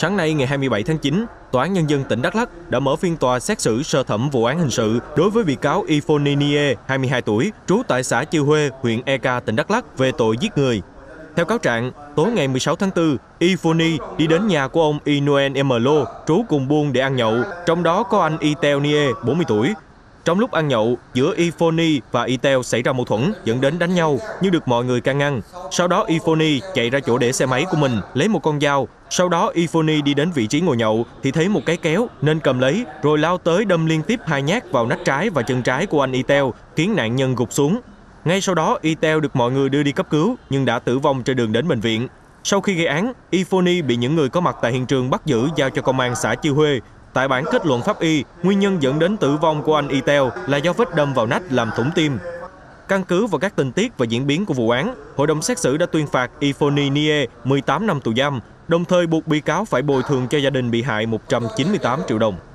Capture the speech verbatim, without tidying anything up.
Sáng nay ngày hai mươi bảy tháng chín, Tòa án Nhân dân tỉnh Đắk Lắk đã mở phiên tòa xét xử sơ thẩm vụ án hình sự đối với bị cáo Y Phôni Niê, hai mươi hai tuổi, trú tại xã Cư Huê, huyện Ea Kar, tỉnh Đắk Lắk về tội giết người. Theo cáo trạng, tối ngày mười sáu tháng tư, Y Phôni đi đến nhà của ông Y Nuel Mlô, trú cùng buôn để ăn nhậu, trong đó có anh Y Tel Nie, bốn mươi tuổi. Trong lúc ăn nhậu, giữa Y Phôni và Y Tel xảy ra mâu thuẫn dẫn đến đánh nhau nhưng được mọi người can ngăn. Sau đó Y Phôni chạy ra chỗ để xe máy của mình lấy một con dao. Sau đó Y Phôni đi đến vị trí ngồi nhậu thì thấy một cái kéo nên cầm lấy rồi lao tới đâm liên tiếp hai nhát vào nách trái và chân trái của anh Y Tel khiến nạn nhân gục xuống. Ngay sau đó Y Tel được mọi người đưa đi cấp cứu nhưng đã tử vong trên đường đến bệnh viện. Sau khi gây án, Y Phôni bị những người có mặt tại hiện trường bắt giữ giao cho công an xã Cư Huê. Tại bản kết luận pháp y, nguyên nhân dẫn đến tử vong của anh Y Tel là do vết đâm vào nách làm thủng tim. Căn cứ vào các tình tiết và diễn biến của vụ án, hội đồng xét xử đã tuyên phạt Y Phôni Niê mười tám năm tù giam, đồng thời buộc bị cáo phải bồi thường cho gia đình bị hại một trăm chín mươi tám triệu đồng.